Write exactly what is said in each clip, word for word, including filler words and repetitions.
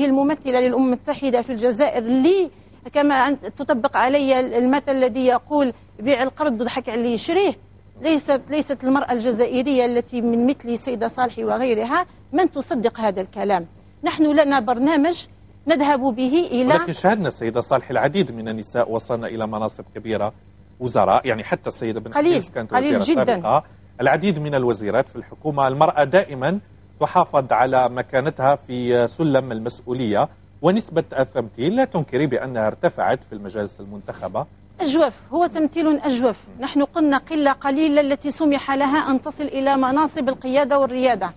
هي الممثلة للأمم المتحدة في الجزائر اللي كما تطبق علي المثل الذي يقول بيع القرض وضحك على يشريه. ليست ليست المرأة الجزائرية التي من مثل سيدة صالحي وغيرها من تصدق هذا الكلام. نحن لنا برنامج نذهب به إلى، ولكن شاهدنا سيدة صالحي العديد من النساء وصلنا إلى مناصب كبيرة وزراء، يعني حتى السيدة بنحبيس كانت وزيرة سابقة، العديد من الوزيرات في الحكومة. المرأة دائما تحافظ على مكانتها في سلم المسؤولية ونسبة التمثيل. لا تنكري بأنها ارتفعت في المجالس المنتخبة؟ أجوف، هو تمثيل أجوف. نحن قلنا قلة قليلة التي سمح لها أن تصل إلى مناصب القيادة والريادة.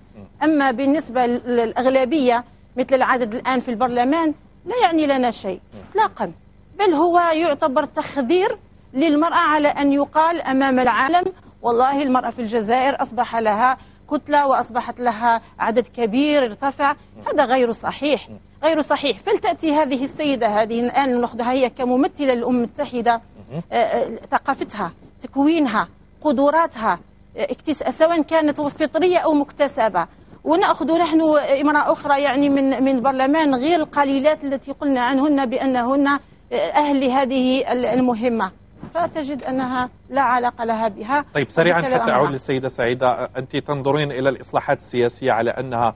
أما بالنسبة للأغلبية مثل العدد الآن في البرلمان لا يعني لنا شيء إطلاقا، بل هو يعتبر تخذير للمرأة على أن يقال أمام العالم والله المرأة في الجزائر أصبح لها كتلة وأصبحت لها عدد كبير ارتفع. هذا غير صحيح، غير صحيح. فلتأتي هذه السيدة هذه الآن نأخذها هي كممثلة للأمم المتحدة، ثقافتها، تكوينها، قدراتها، سواء كانت فطرية أو مكتسبة، ونأخذ نحن امرأة أخرى يعني من من البرلمان غير القليلات التي قلنا عنهن بأنهن أهل هذه المهمة، فتجد أنها لا علاقة لها بها. طيب سريعا حتى أعود للسيدة سعيدة، أنت تنظرين إلى الإصلاحات السياسية على أنها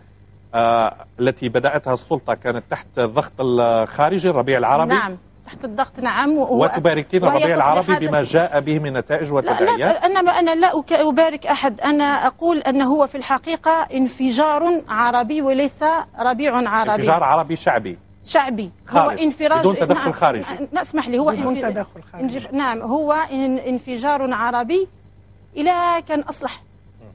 آه التي بدأتها السلطة كانت تحت الضغط الخارجي الربيع العربي؟ نعم تحت الضغط، نعم. وتباركين الربيع العربي بما جاء به من نتائج وتداعيات؟ لا, لا أنا, أنا لا أبارك أحد، أنا أقول أنه هو في الحقيقة انفجار عربي وليس ربيع عربي. انفجار عربي شعبي شعبي هو انفراج بدون تدخل نعم خارجي. اسمح لي، هو بدون تدخل خارجي نعم، هو انفجار عربي إلى كان أصلح،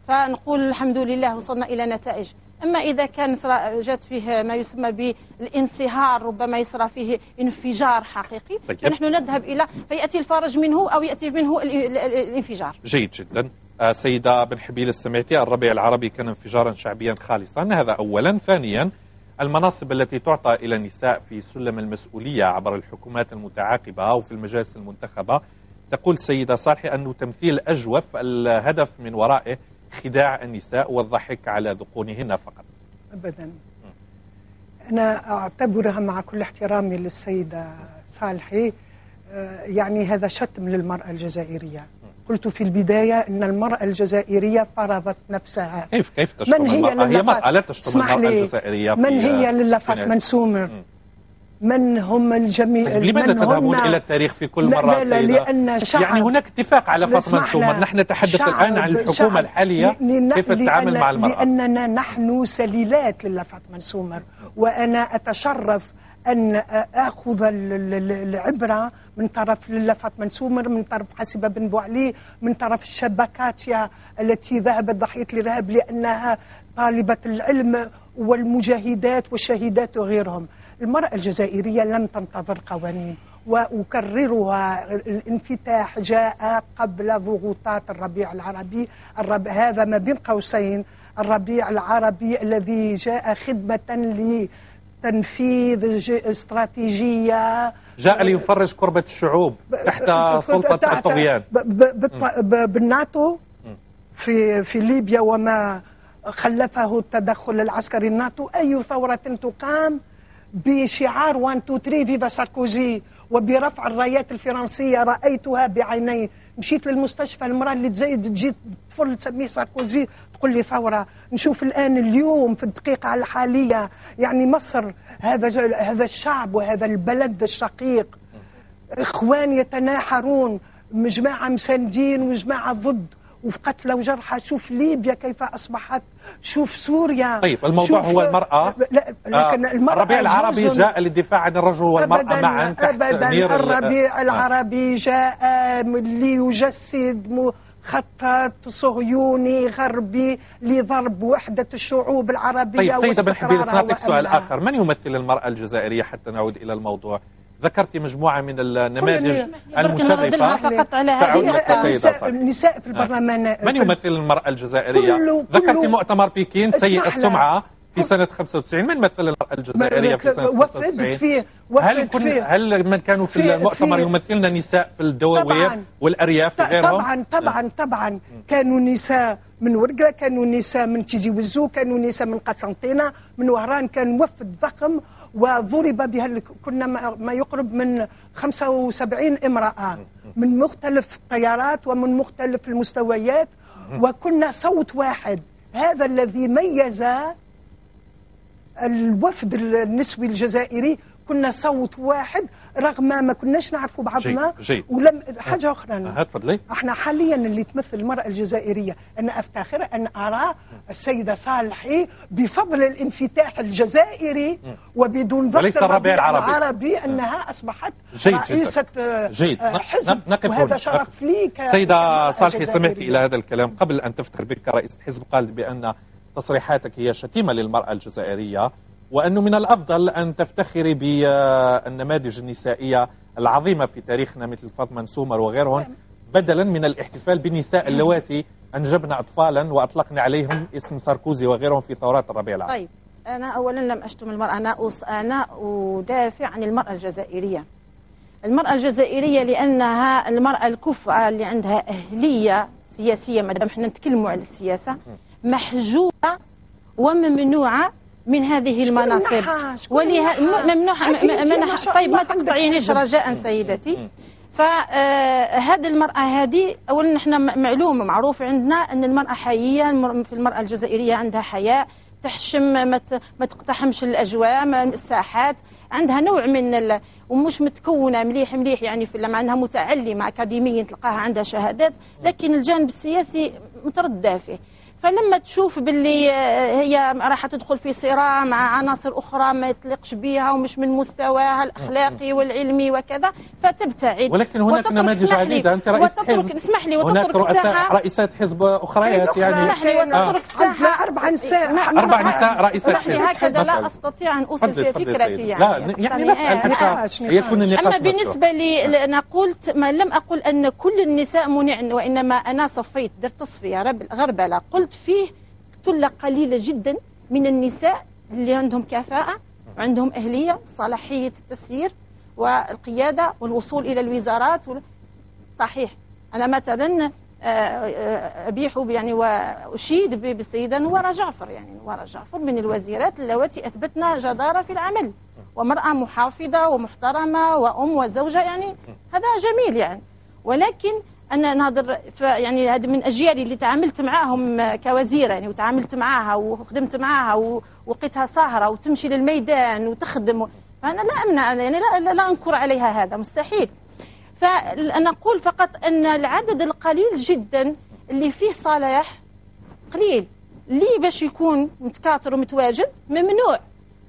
فنقول الحمد لله وصلنا إلى نتائج. أما إذا كان جات فيه ما يسمى بالانصهار ربما يصرى فيه انفجار حقيقي، طيب. فنحن نذهب إلى فيأتي الفرج منه أو يأتي منه الانفجار. جيد جدا. سيدة بنحبيل سمعتي الربيع العربي كان انفجارا شعبيا خالصا، هذا أولا. ثانيا المناصب التي تعطى إلى النساء في سلم المسؤولية عبر الحكومات المتعاقبة أو في المجالس المنتخبة، تقول سيدة صالحي أنه تمثيل أجوف الهدف من ورائه خداع النساء والضحك على ذقونهن فقط. أبدا. م. أنا أعتبرها مع كل احترامي للسيدة صالحي يعني هذا شتم للمرأة الجزائرية. م. قلت في البداية أن المرأة الجزائرية فرضت نفسها. كيف كيف تشتم المرأة؟ هي مرأة لا تشتم المرأة الجزائرية. من هي للفات منسومر؟ م. من هم الجميع؟ طيب لماذا تذهبون إلى التاريخ في كل مرة؟ لا لا لأن شعب، يعني هناك اتفاق على فاطمة منسومر، نحن نتحدث الآن عن الحكومة الحالية كيف تتعامل مع المرأة. لأننا نحن سليلات لله فاطمة منسومر، وأنا أتشرف أن أخذ العبرة من طرف لله فاطمة منسومر، من طرف حسيبة بن بوعلي، من طرف الشبكات التي ذهبت ضحية الإرهاب لأنها طالبة العلم والمجاهدات والشهيدات وغيرهم. المرأة الجزائرية لم تنتظر قوانين، وأكررها الانفتاح جاء قبل ضغوطات الربيع العربي. الرب... هذا ما بين قوسين الربيع العربي الذي جاء خدمة لتنفيذ استراتيجية، جاء ليفرج كربة الشعوب تحت سلطة الطغيان بالناتو في في ليبيا وما خلفه التدخل العسكري الناتو. أي ثورة تقام بشعار واحد اثنين ثلاثة فيفا ساركوزي وبرفع الرايات الفرنسية رأيتها بعيني. مشيت للمستشفى المرأة اللي تزايد تجي طفل تسميه ساركوزي تقول لي ثورة. نشوف الآن اليوم في الدقيقة الحالية يعني مصر، هذا هذا الشعب وهذا البلد الشقيق إخوان يتناحرون، جماعة مساندين وجماعة ضد وفي قتلى وجرحى. شوف ليبيا كيف أصبحت، شوف سوريا. طيب الموضوع هو المرأة، لا لكن المرأة الربيع العربي جاء للدفاع عن الرجل والمرأة معا. أبدا الربيع العربي جاء ليجسد خطط صهيوني غربي لضرب وحدة الشعوب العربية. طيب سيدة بنحبيل نعطيك سؤال آخر، من يمثل المرأة الجزائرية حتى نعود إلى الموضوع؟ ذكرتي مجموعة من النماذج المشرفة، سأعود النساء في البرلمان. آه. من يمثل المرأة الجزائرية؟ كله ذكرتي كله مؤتمر بكين سيء السمعة في سنة خمسة وتسعين، من مثل المرأة الجزائرية في سنة خمسة وتسعين؟ هل, هل من كانوا في, في المؤتمر يمثلنا نساء في الدواوير والأرياف وغيرهم؟ طبعا طبعا طبعا كانوا نساء من ورقه، كانوا نساء من تيزي وزو، كانوا نساء من قسنطينه، من وهران، كان وفد ضخم وضرب بها، كنا ما يقرب من خمسة وسبعين امراه من مختلف التيارات ومن مختلف المستويات، وكنا صوت واحد. هذا الذي ميز الوفد النسوي الجزائري، كنا صوت واحد رغم ما كناش نعرفوا بعضنا. جي. ولم حاجه اخرى تفضلي، احنا حاليا اللي تمثل المراه الجزائريه، انا افتخر ان ارى السيده صالحي بفضل الانفتاح الجزائري وبدون ضغط الربيع العربي انها اصبحت جيد رئيسه جيد. حزب، وهذا شرف لي. سيده صالحي، سمعت الى هذا الكلام قبل ان تفتخر بك كرئيسه حزب، قالت بان تصريحاتك هي شتيمه للمراه الجزائريه، وأنه من الأفضل أن تفتخري بالنماذج النسائية العظيمة في تاريخنا مثل فاطمة نسومر وغيرهم، بدلا من الاحتفال بالنساء اللواتي أنجبنا أطفالا وأطلقنا عليهم اسم ساركوزي وغيرهم في ثورات الربيع العربي. طيب، أنا أولا لم أشتم المرأة، أنا أنا أدافع عن المرأة الجزائرية. المرأة الجزائرية لأنها المرأة الكفءة اللي عندها أهلية سياسية، مادام حنا نتكلموا على السياسة، محجوبة وممنوعة من هذه المناصب، ولها ممنوع. طيب ما تقطعينيش رجاء سيدتي. فهذه المرأة هذه أولا احنا معلوم معروف عندنا أن المرأة حية، في المرأة الجزائرية عندها حياء، تحشم، ما تقتحمش الأجواء، الساحات، عندها نوع من ومش متكونة مليح مليح يعني، في مع أنها متعلمة أكاديميا تلقاها عندها شهادات، لكن الجانب السياسي متردة فيه. فلما تشوف باللي هي راح تدخل في صراع مع عناصر اخرى ما يطلقش بها ومش من مستواها الاخلاقي والعلمي وكذا، فتبتعد. ولكن هناك نماذج عديده، انت رئيس حزب، اسمح لي، وتترك الساحه، رئيسات حزب اخريات يعني، اسمح لي، وتترك الساحه، اربع نساء اربع نساء رئيسات حزب، هكذا لا استطيع ان اوصل في فكرتي يعني. لا يعني نسال حتى يكون النقاش. اما بالنسبه لي انا قلت، ما لم اقل ان كل النساء منعن، وانما انا صفيت، درت تصفيه غربله، قلت فيه ثلة قليلة جدا من النساء اللي عندهم كفاءة، عندهم أهلية، صلاحية التسيير والقيادة والوصول إلى الوزارات. صحيح أنا مثلا أبيح يعني وأشيد بالسيدة نوارة جعفر، يعني نوارة جعفر من الوزيرات اللواتي أثبتنا جدارة في العمل، ومرأة محافظة ومحترمة وأم وزوجة، يعني هذا جميل يعني. ولكن أنا نهضر يعني هذا من أجيالي اللي تعاملت معاهم كوزيرة يعني، وتعاملت معاها وخدمت معاها ووقتها سهرة وتمشي للميدان وتخدم، فأنا لا أمنع يعني، لا, لا, لا أنكر عليها، هذا مستحيل. فأنا أقول فقط أن العدد القليل جدا اللي فيه صلاح قليل، اللي باش يكون متكاثر ومتواجد ممنوع،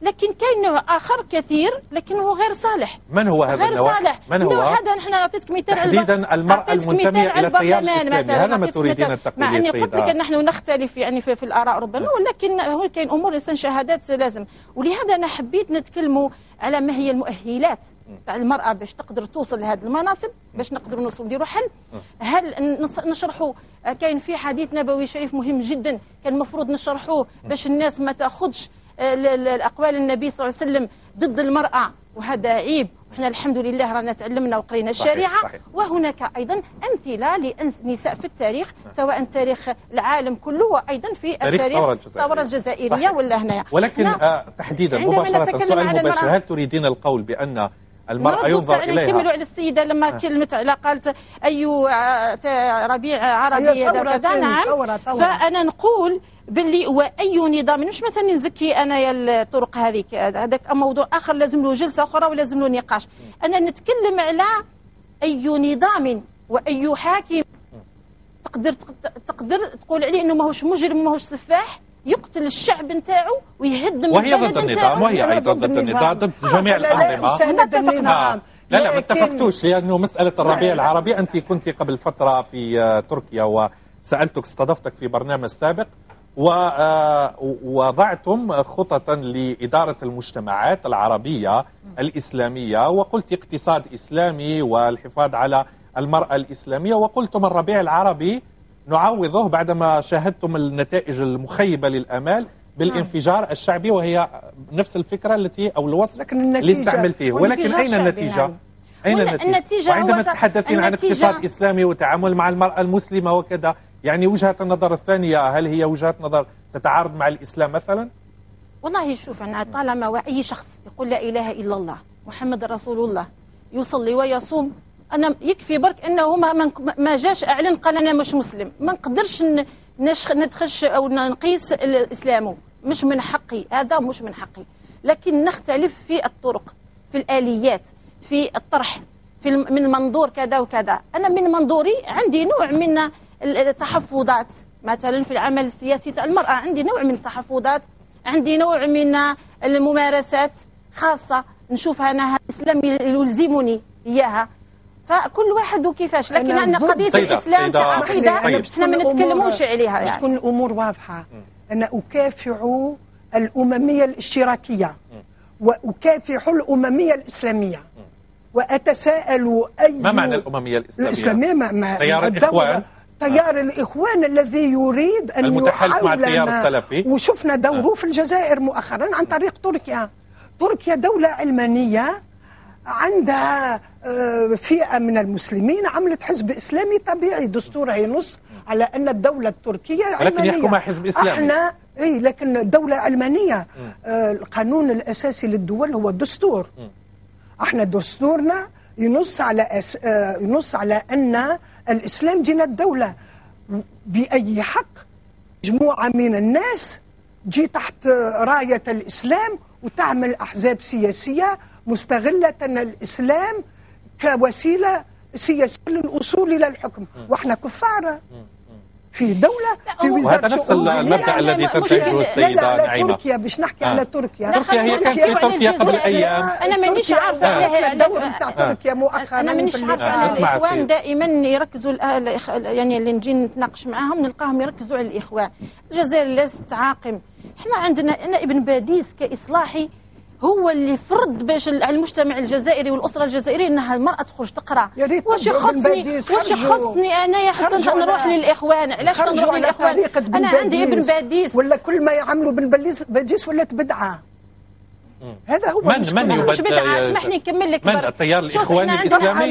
لكن كاين نوع اخر كثير لكنه غير صالح. من هو هذا غير النوع؟ صالح من هو هذا؟ نحن نعطيك مثال تحديدا، المراه المنتميه الى التيار الاسلامي، هذا ما تريدين التقليد السيده. يعني قلت لك ان نحن نختلف يعني في, في الاراء ربما، ولكن هو كاين امور انسان شهادات لازم، ولهذا انا حبيت نتكلموا على ما هي المؤهلات تاع المراه باش تقدر توصل لهذه المناصب، باش نقدروا نوصلوا نديروا حل. هل نشرحوا كاين في حديث نبوي شريف مهم جدا، كان المفروض نشرحوه باش الناس ما تاخذش الأقوال النبي صلى الله عليه وسلم ضد المرأة، وهذا عيب. وإحنا الحمد لله رانا تعلمنا وقرينا الشريعة. صحيح صحيح. وهناك أيضا أمثلة لنساء في التاريخ، سواء تاريخ العالم كله وأيضا في التاريخ الثورة الجزائرية ولا هنايا. ولكن آه تحديدا مباشرة، سؤال مباشر، هل تريدين القول بأن المرأة ينظر إليها؟ نكملوا على السيدة لما آه. كلمت على قالت أي ربيع عربي كذا. نعم، فأنا نقول باللي واي نظام، مش مثلا نزكي انايا الطرق هذيك، هذاك موضوع اخر لازم له جلسه اخرى ولازم له نقاش. انا نتكلم على اي نظام واي حاكم تقدر تقدر تقول عليه انه ماهوش مجرم، ماهوش سفاح، يقتل الشعب نتاعو ويهدم، وهي ضد النظام، وهي ايضا ضد النظام، ضد جميع الانظمه. هنا اتفقنا. لا لا ما اتفقتوش، لانه مساله الربيع العربي انت كنت قبل فتره في تركيا وسالتك، استضفتك في برنامج سابق، ووضعتم خططا لإدارة المجتمعات العربية الإسلامية، وقلت اقتصاد إسلامي والحفاظ على المرأة الإسلامية، وقلتم الربيع العربي نعوضه بعدما شاهدتم النتائج المخيبة للأمال بالانفجار الشعبي، وهي نفس الفكرة التي أو الوصف اللي استعملتيه. ولكن أين النتيجة؟ أين النتيجة؟ وعندما تتحدثين عن اقتصاد إسلامي وتعامل مع المرأة المسلمة وكذا، يعني وجهة النظر الثانية هل هي وجهة نظر تتعارض مع الإسلام مثلا؟ والله شوف أنا طالما أي شخص يقول لا إله إلا الله محمد رسول الله يصلي ويصوم، أنا يكفي برك أنه ما, ما جاش أعلن قال أنا مش مسلم، ما نقدرش ندخش أو نقيس إسلامه، مش من حقي، هذا مش من حقي. لكن نختلف في الطرق، في الآليات، في الطرح، في من منظور كذا وكذا. أنا من منظوري عندي نوع من التحفظات، مثلا في العمل السياسي تاع المرأة عندي نوع من التحفظات، عندي نوع من الممارسات خاصة نشوفها أنا الإسلام يلزمني إياها، فكل واحد وكيفاش. لكن أن قضية الإسلام كعقيدة احنا ما نتكلموش عليها، يعني تكون الأمور واضحة. أنا أكافح الأممية الاشتراكية وأكافح الأممية الإسلامية، وأتساءل أي ما معنى الأممية الإسلامية؟ الإسلامية ما تيار الإخوان، تيار الإخوان الذي يريد أن المتحالف مع التيار السلفي، وشفنا دوره آه. في الجزائر مؤخرا عن طريق تركيا. تركيا دولة علمانية عندها فئة من المسلمين عملت حزب إسلامي طبيعي، دستورها ينص على أن الدولة التركية علمانية، لكن يحكمها حزب إسلامي. احنا اي لكن دولة علمانية. آه القانون الأساسي للدول هو الدستور. م. احنا دستورنا ينص على أس... آه ينص على أن الإسلام دين الدولة. بأي حق مجموعة من الناس تجي تحت راية الإسلام وتعمل أحزاب سياسية مستغلة الإسلام كوسيلة سياسية للوصول إلى الحكم، وإحنا كفارة في دولة في وزارة الشؤون. هذا نفس المبدأ الذي تنتهجه السيدة نعيمة. تركيا باش نحكي على تركيا. تركيا هي كانت في تركيا قبل أيام. أنا مانيش عارفة عليها الدور بتاع تركيا مؤخرا. أنا مانيش عارفة على الإخوان، دائما يركزوا يعني اللي نجي نتناقش معاهم نلقاهم يركزوا على الإخوان. الجزائر لست عاقم. احنا عندنا أنا ابن باديس كإصلاحي هو اللي فرض باش على المجتمع الجزائري والاسره الجزائريه انها المراه تخرج تقرا. واش يخصني واش يخصني انايا حتى نروح للاخوان؟ علاش نروح للاخوان؟ انا عندي ابن باديس ولا كل ما يعملوا بن باديس ولات بدعه. هذا هو من من يبدع؟ اسمحني نكمل لك. من التيار الاخواني الاسلامي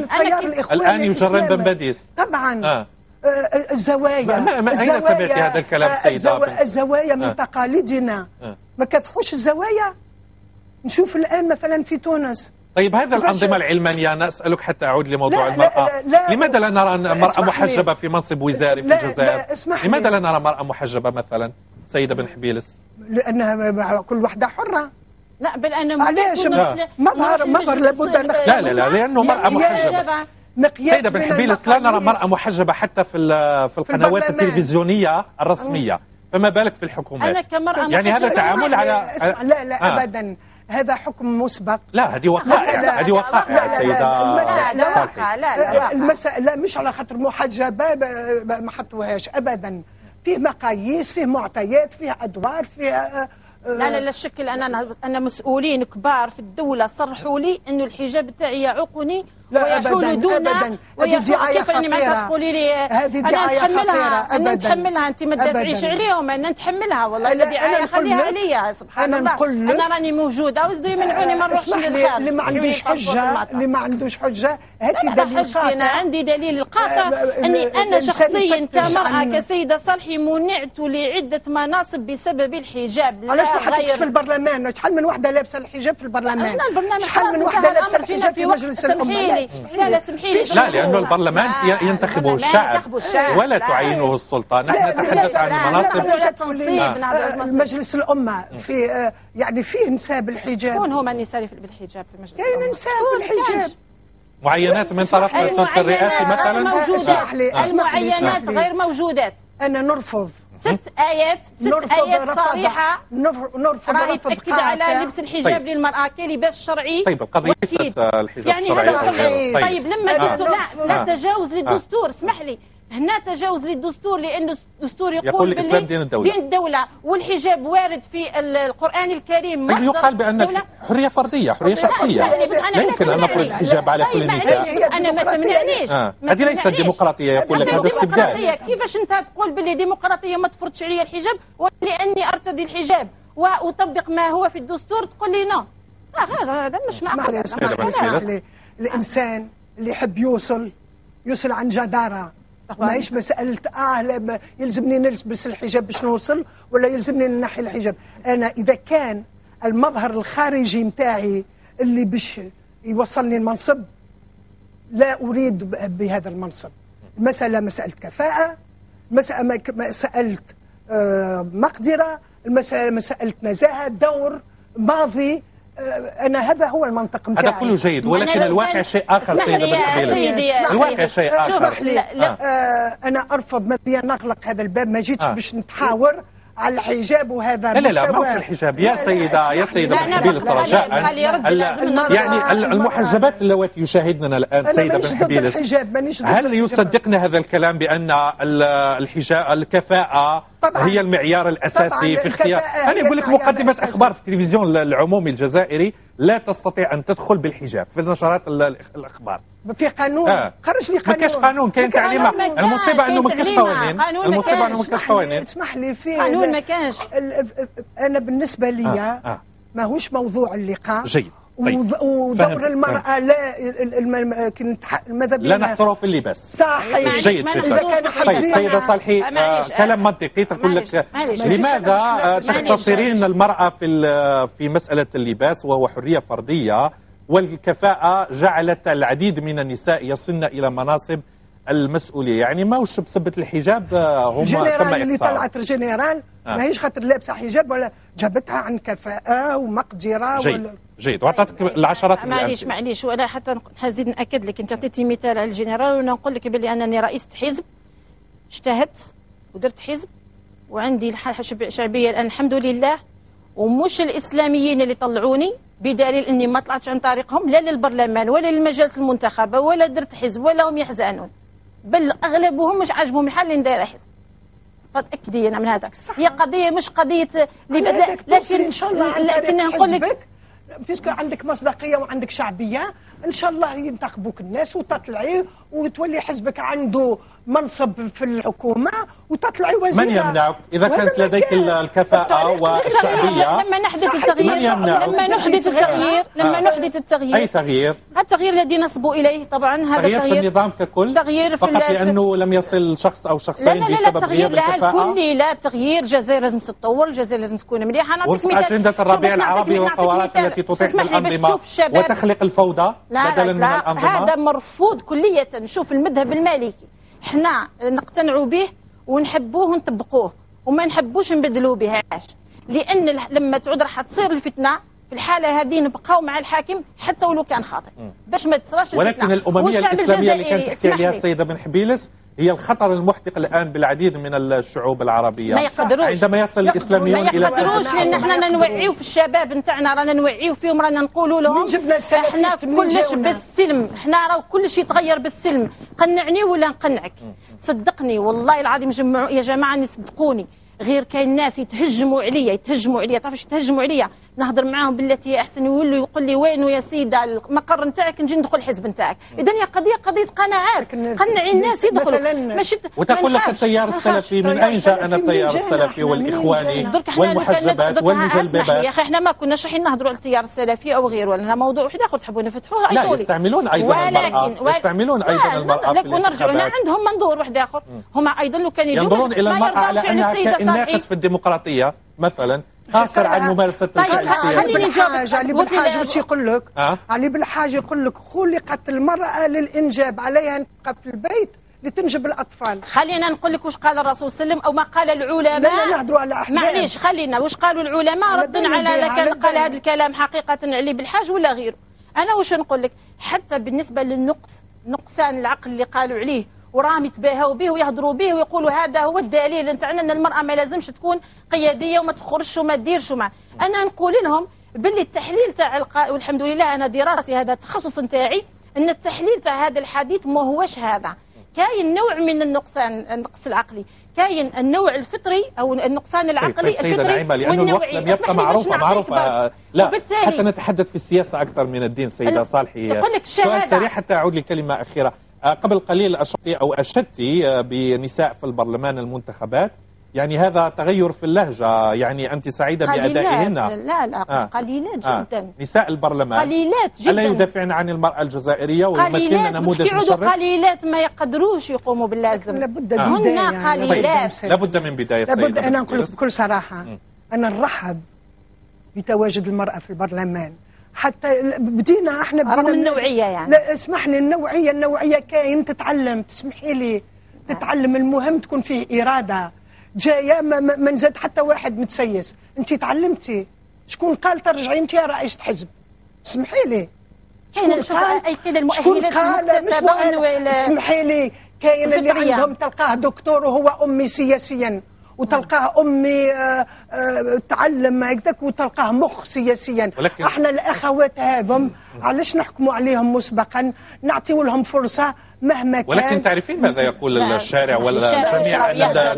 الان يجرم بن باديس طبعا. آه. آه الزوايا ما ما الزوايا. اين سمعتي هذا الكلام السيده؟ الزوايا من تقاليدنا ما كافحوش الزوايا. نشوف الآن مثلا في تونس. طيب هذا الأنظمة العلمانية، أنا أسألك حتى أعود لموضوع لا المرأة. لا لا لا لماذا لا نرى مرأة محجبة في منصب وزاري في الجزائر؟ لماذا لا نرى مرأة محجبة مثلا سيدة بنحبيلس؟ لأنها كل واحدة حرة. لا بل أنا علاش مظهر مظهر لابد أن لا لا لا لأنه مرأة محجبة. سيدة بنحبيلس لا نرى مرأة محجبة حتى في في القنوات التلفزيونية الرسمية، فما بالك في الحكومات؟ أنا كمرأة يعني هذا تعامل على لا لا أبدا. هذا حكم مسبق. لا هذه وقائع، هذه وقائع سيدة. المسألة لا المسألة مش على خاطر محجبة ما حطوهاش أبدا. فيه مقاييس، فيه معطيات، فيه أدوار، فيه لا لا لا الشكل. أنا أنا مسؤولين كبار في الدولة صرحوا لي إنه الحجاب تاعي يعوقني ويحول دون ويحول. كيف أني ما تقولي لي أنا نتحملها أنا نتحملها أنت ما تدافعيش عليهم؟ أنا نتحملها والله الذي عاية خليها عليا سبحان الله. أنا راني موجودة وزدوا يمنعوني ما نروحش للخارج. اللي ما عندوش حجة اللي ما عندوش حجة هاتي دليل قاطع. أنا عندي دليل القاطع أني أنا شخصيا كمرأة كسيدة صالحي منعت لعدة مناصب بسبب الحجاب. علاش ما حطيتش في البرلمان؟ شحال من وحدة لابسة الحجاب في البرلمان؟ شحال من وحدة لابسة الحجاب في مجلس الأمة؟ لا لا سمحيلي. لا لأنه البرلمان ينتخبه الشعب ولا تعينه السلطة. نحن نتحدث عن مناصب مجلس الأمة في يعني فيه نساء بالحجاب. شكون هما النساء بالحجاب في مجلس الأمة؟ كاين نساء بالحجاب معينات من طرف الترك الرئاسي مثلا. اسمح لي المعينات غير موجودات. أنا نرفض ست آيات ست آيات صريحة نرفض راه تأكد على لبس الحجاب. طيب. للمرأة كلباس شرعي. طيب القضية ليست الحجاب يعني الشرعي. طيب. طيب لما آه. الدستور لا لا آه. تجاوز للدستور. اسمح آه. لي هنا تجاوز للدستور لأن الدستور يقول, يقول الإسلام دين الدولة. دين الدولة والحجاب وارد في القرآن الكريم. لكن يقال بأن حرية فردية حرية شخصية. لا يمكن أن نفرض الحجاب على كل النساء. أنا ما تمنعنيش. هذه ليست ديمقراطية. يقول لك هذا استبداد. كيفاش أنت تقول باللي ديمقراطية ما تفرضش عليا الحجاب ولأني أرتدي الحجاب وأطبق ما هو في الدستور تقول لي نو؟ هذا مش معقول. الإنسان اللي يحب يوصل يوصل عن جدارة. ماهيش مسألة اه لا يلزمني نلبس الحجاب باش نوصل ولا يلزمني ننحي الحجاب. انا اذا كان المظهر الخارجي نتاعي اللي باش يوصلني المنصب لا اريد بهذا المنصب. المسألة مسألة كفاءة، مسألة مسألة مقدرة، المسألة مسألة نزاهة، دور، ماضي. أنا هذا هو المنطق متاعي. هذا كله جيد، ولكن الواقع شيء آخر سيدة بنحبيلة. الواقع شيء آخر. لا لا. آه أنا أرفض مبدئيا نغلق هذا الباب، ما جيتش آه. باش نتحاور على الحجاب وهذا. لا لا لا ماهوش الحجاب يا سيدة يا سيدة بنحبيلة رجاء. يعني المحجبات اللواتي يشاهدنا الآن سيدة بنحبيلة، هل يصدقنا هذا الكلام بأن الحجاب الكفاءة هي المعيار الأساسي في اختيار؟ أنا أقول لك مقدمة أخبار في التلفزيون العمومي الجزائري لا تستطيع أن تدخل بالحجاب في نشرات الأخبار. في قانون آه. خرج لي قانون. ما كاش قانون، كاين تعليمه. المصيبه انه ما كاش قوانين، المصيبه انه ما كاش قوانين. اسمح لي في قانون ما كانش. انا بالنسبه لي آه. آه. ماهوش موضوع اللقاء جيد. طيب. ودور المراه آه. لا الماذا بينا لا نحصره في اللباس. صحيح جيد. طيب سيده صالحي آه. كلام منطقي تقول لك لماذا تختصرين المراه في في مساله اللباس وهو حريه فرديه، والكفاءة جعلت العديد من النساء يصلن إلى مناصب المسؤولية. يعني ماهوش بسبة الحجاب هما تم إقصاء اللي طلعت الجنرال آه. ماهيش خاطر لابسة حجاب ولا جابتها عن كفاءة ومقدرة. جيد ولا جيد وعطاتك العشرات. معليش معليش ولا حتى نزيد نأكد لك، أنت عطيتي مثال على الجنرال وأنا نقول لك بلي أنني رئيسة حزب، اجتهدت ودرت حزب وعندي الشعبية الآن الحمد لله، ومش الإسلاميين اللي طلعوني بدليل اني ما طلعتش عن طريقهم لا للبرلمان ولا للمجالس المنتخبه ولا درت حزب ولا هم يحزنون، بل اغلبهم مش عاجبهم الحال اللي ندير حزب. فتاكدي انا من هذا، هي قضيه مش قضيه لبدل، لكن ان شاء الله لكن نقول لك بيسكو عندك مصداقيه وعندك شعبيه ان شاء الله ينتخبوك الناس وتطلعي وتولي حزبك عنده منصب في الحكومه وتطلعي وزيره. من يمنعك اذا كانت لديك الكفاءه والشعبيه؟ لما نحدث التغيير لما نحدث التغيير لما نحدث التغيير اي تغيير؟ التغيير الذي نصبوا اليه طبعا هذا تغيير في النظام ككل، تغيير في فقط لانه لم يصل شخص او شخصين بسبب غياب الكفاءه. لا لا التغيير، الجزائر لازم تتطور، الجزائر لازم تكون مليحه. انا نعطيك مثال اجنده الربيع العربي والثورات التي تطيح الانظمه وتخلق الفوضى بدلا من الانظمه، هذا مرفوض كليا. نشوف المذهب المالكي حنا نقتنعوا به ونحبوه ونطبقوه وما نحبوش نبدلوا به. علاش؟ لان لما تعود راح تصير الفتنه في الحاله هذه، نبقاو مع الحاكم حتى ولو كان خاطئ باش ما تصراش الفتنه. ولكن الامميه الاسلاميه اللي كانت تحكي عليها السيده بنحبيلس هي الخطر المحتق الان بالعديد من الشعوب العربيه، ما يقدروش عندما يصل الاسلاميون الى ما يقدروش، لان احنا نوعيو في الشباب نتاعنا، رانا نوعيو فيهم، رانا نقولوا لهم احنا كلش بالسلم، احنا راه كلش يتغير بالسلم. قنعني ولا نقنعك؟ صدقني والله العظيم جمعوا يا جماعه يصدقوني، غير كاين ناس يتهجموا عليا يتهجموا عليا تعرفش يتهجموا عليا، نهضر معاهم بالتي هي احسن، يولوا يقول لي وينو يا سيده المقر نتاعك، نجي ندخل الحزب نتاعك. اذا هي قضيه قضيه قناعات، قنعي الناس يدخلوا ماشي. وتقول لك التيار السلفي، من اين جاءنا التيار السلفي والاخواني والمحجبات والمجلبات؟ يا اخي احنا ما كناش رايحين نهضروا على التيار السلفي او غيره، لان موضوع واحد اخر تحبوا نفتحوه. لا يستعملون ايضا المراه، يستعملون ايضا المراه في ونرجعوا عندهم منظور واحد اخر. هما ايضا لو كان يجوا ما يرضاوش على السيده ناقص في الديمقراطية مثلا، قاصر عن ممارسة الحرية. خليني نجاوبك علي بالحاج، واش يقول لك؟ علي بالحاج يقول لك خلقت المرأة للإنجاب، عليها أن تبقى في البيت لتنجب الأطفال. خلينا نقول لك واش قال الرسول صلى الله عليه وسلم أو ما قال العلماء. لا نهضروا على أحزاب. معليش خلينا واش قالوا العلماء ردا على اللي قال هذا الكلام حقيقة علي بالحاج ولا غيره. أنا واش نقول لك؟ حتى بالنسبة للنقص، نقصان العقل اللي قالوا عليه وراهم يتباهوا به ويهضروا به ويقولوا هذا هو الدليل نتاعنا ان المراه ما لازمش تكون قياديه وما تخرجش وما تديرش وما. انا نقول لهم باللي التحليل تاع القا... والحمد لله انا دراسي هذا التخصص نتاعي، ان التحليل تاع هذا الحديث ما هوش هذا. كاين نوع من النقصان، النقص العقلي، كاين النوع الفطري او النقصان العقلي. طيب الفطري والنوعي لم يبقى معروفه معروفه لا حتى نتحدث في السياسه اكثر من الدين. سيده صالحي يقول لك سؤال سريع حتى اعود لكلمه اخيره. قبل قليل أشرتي أو أشدتي بنساء في البرلمان المنتخبات يعني هذا تغير في اللهجة، يعني أنت سعيدة بأدائهن؟ لا لا آه. قليلات جدا آه. نساء البرلمان قليلات جدا، ألا يدافعن عن المرأة الجزائرية ويمثلن نموذج مشرف؟ قليلات ما يقدروش يقوموا باللازم، لابد آه. هن يعني قليلات، لابد من بداية. لابد أنا نقول لك بكل صراحة م. أنا نرحب بتواجد المرأة في البرلمان، حتى بدينا احنا بدينا من النوعية يعني. لا اسمح لي، النوعية النوعية كاين، تتعلم، تسمحي لي تتعلم، المهم تكون فيه إرادة جاية، ما, ما نزاد حتى واحد متسيس. انت تعلمتي، شكون قال ترجعي انت يا رئيسة حزب؟ اسمحي لي، شكون قال؟ أكيد المؤهلات المكتسبة، اسمحي لي، كاين اللي عندهم تلقاه دكتور وهو أمي سياسيا، وتلقاه أمي آآ آآ تعلم هكذاك، وتلقاه مخ سياسيا. احنا الأخوات هذم علاش نحكموا عليهم مسبقا؟ نعطيو لهم فرصة مهما كان. ولكن تعرفين ماذا يقول الشارع والجميع لدى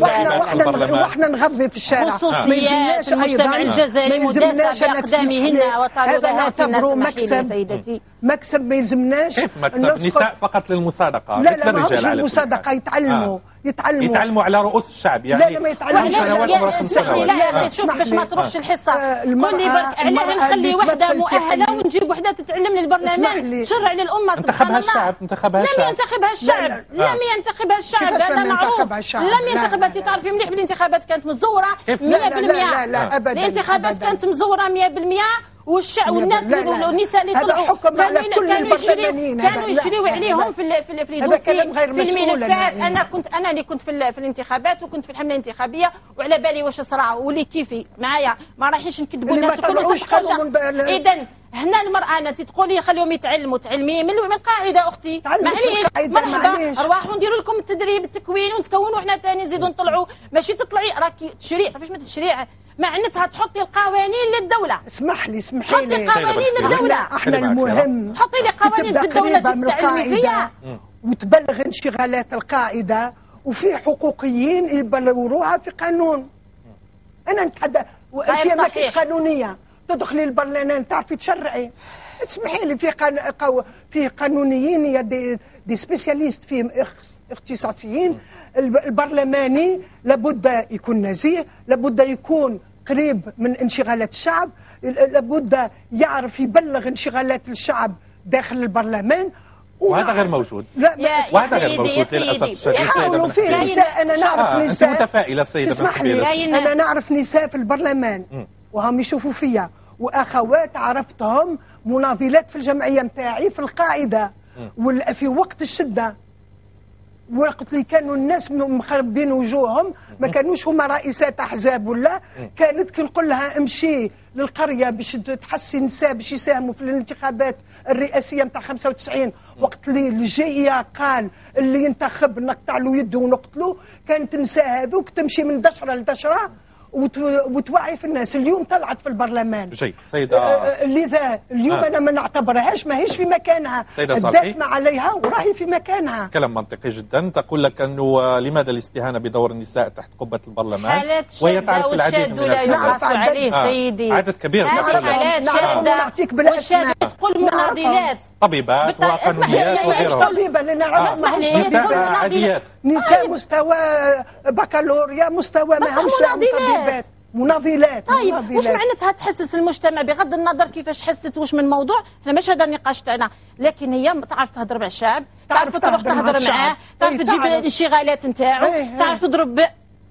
البرلمان؟ وإحنا نغضي في الشارع، خصوصيات المجتمع الجزائري مدافع بأقدامهن وطالبات الناس. سيدتي مكسب ما يلزمناش، كيف مكسب؟ نساء فقط للمصادقة، لا لا ماهوش للمصادقة، يتعلموا يتعلموا يتعلموا على رؤوس الشعب يعني. لا لا ما يتعلموش على رؤوس الشعب. لا يا أخي شوف، باش ما تروحش الحصة قول لي برك علاه نخلي وحدة مؤهلة ونجيب وحدة تتعلم للبرلمان، شرع للأمة. سبحان الله، انتخبها الشعب، انتخبها الشعب، ينتخبها الشعب. لا لا. لم ينتخبها الشعب، هذا معروف. لم ينتخبها. تعرفي مليح بلي الانتخابات كانت مزوره مية بالمية. لا لا لا لا ابدا، الانتخابات كانت مزوره مية بالمية، والشعب والناس والنساء اللي طلعوا كانوا يشريوا كانوا يشريوا عليهم في في في الدوسي في الملفات. انا كنت انا اللي كنت في في الانتخابات، وكنت في الحمله الانتخابيه، وعلى بالي واش صرا واللي كيفي معايا، ما رايحينش نكذبوا الناس كلهم. اذا هنا المرأة أنت تقولي خليهم يتعلموا، تعلمي من القاعدة أختي، معليش مرحبا، أرواحوا نديروا لكم التدريب التكوين ونتكونوا حنا ثاني، نزيدوا نطلعوا، ماشي تطلعي راكي تشريع. تعرفيش متى التشريع؟ معناتها تحطي القوانين للدولة. اسمح لي اسمح لي، حطي القوانين للدولة، احنا المهم حطي لي قوانين في الدولة تتعلمي فيها، وتبلغ انشغالات القاعدة، وفي حقوقيين يبلوروها في قانون. أنا نتحدى وأنت ماكيش قانونية، تدخلي البرلمان تعرفي تشرعي، تسمحي لي، في قان... قو... في قانونيين يا دي, دي سبيسياليست، فيهم اختصاصيين. البرلماني لابد يكون نزيه، لابد يكون قريب من انشغالات الشعب، لابد يعرف يبلغ انشغالات الشعب داخل البرلمان، وهذا غير موجود. لا وهذا غير موجود للاسف الشديد. يحاولوا فيه نساء، انا نعرف نساء. انت متفائله السيده بنحبيل؟ انا نعرف نساء في البرلمان وهم يشوفوا فيا، واخوات عرفتهم مناضلات في الجمعيه نتاعي في القاعده وفي وقت الشده، وقت اللي كانوا الناس مخربين وجوههم، ما كانوش هما رئيسات احزاب ولا كانت كنقول لها امشي للقريه باش تحسي النساء باش يساهموا في الانتخابات الرئاسيه نتاع خمسة وتسعين، وقت اللي الجيه قال اللي ينتخب نقطع له يده ونقتلو، كانت النساء هذوك تمشي من دشره لدشره وتوعي في الناس. اليوم طلعت في البرلمان شيء سيدة آه. لذا اليوم آه. أنا ما نعتبرهاش ماهيش في مكانها، أدت ما عليها وراهي في مكانها. كلام منطقي جدا. تقول لك أنه لماذا الاستهانة بدور النساء تحت قبة البرلمان؟ وهي تعرف العديد من الحالات عليه سيدي، عدد كبير. نعطيك بالأسماء، تقول مناضلات، طبيبات، وقانونيات وغيرها، طبيبة لنا عرفنا نساء عاديات، نساء مستوى بكالوريا، مستوى ماهمش مناضلات مناضلات. طيب واش معناتها تحسس المجتمع بغض النظر كيفاش حست واش من موضوع؟ احنا ماشي هذا النقاش تاعنا، لكن هي تعرف تهضر مع الشعب، تعرف تروح تهضر معاه، تعرف تجيب الانشغالات نتاعو، تعرف تضرب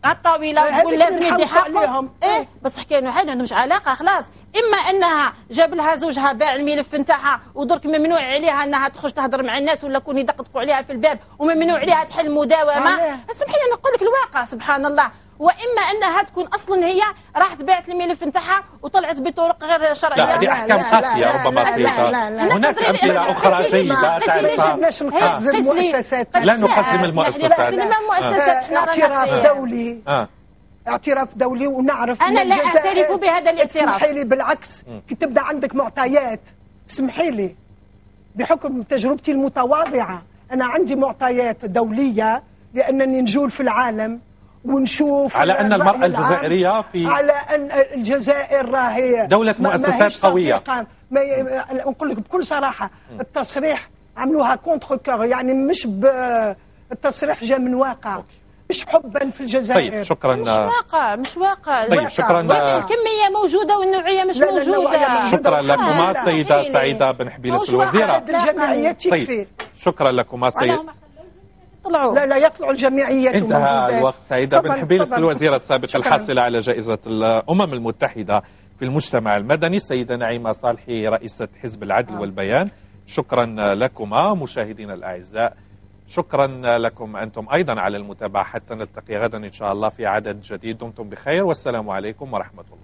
على الطاوله وتقول لازم يدي حقهم. ايه بس حكي لنا حاجه، ما عندهمش علاقه خلاص. اما انها جاب لها زوجها باع الملف نتاعها ودرك ممنوع عليها انها تخرج تهضر مع الناس، ولا كون يدققوا عليها في الباب وممنوع عليها تحل مداومه. اسمحي لي نقول لك الواقع سبحان الله. واما انها تكون اصلا هي راحت باعت الملف نتاعها وطلعت بطرق غير شرعيه. لا هذه احكام قاسيه ربما صيغه. هناك امثله اخرى جيده تعرفها. ليش نقزم المؤسسات؟ لا نقزم المؤسسات، اعتراف دولي، اعتراف دولي، ونعرف انا لا اعترف بهذا الاعتراف. اسمحي لي بالعكس، كي تبدا عندك معطيات، اسمحي لي بحكم تجربتي المتواضعه، انا عندي معطيات دوليه لانني نجول في العالم ونشوف على أن المرأة الجزائرية في على أن الجزائر راهي دولة مؤسسات قوية. نقول لك بكل صراحة، التصريح عملوها كونتر كور، يعني مش التصريح جاء من واقع. مش حبا في الجزائر. طيب شكرا. مش واقع مش واقع. طيب شكرا. الكميه موجوده والنوعيه مش لا لا موجوده. لا لا شكرا لكما السيده سعيده بنحبيلس الوزيره. عدد الجمعيات يكفي. طيب شكرا لكما السيد. طلعوا. لا لا يطلعوا الجمعيات. انتهى الوقت. سعيده بنحبيلس الوزيره السابقه الحاصله على جائزه الامم المتحده في المجتمع المدني، السيده نعيمه صالحي رئيسه حزب العدل آه. والبيان، شكرا لكما. مشاهدينا الاعزاء شكرا لكم أنتم أيضا على المتابعة، حتى نلتقي غدا إن شاء الله في عدد جديد. دمتم بخير والسلام عليكم ورحمة الله.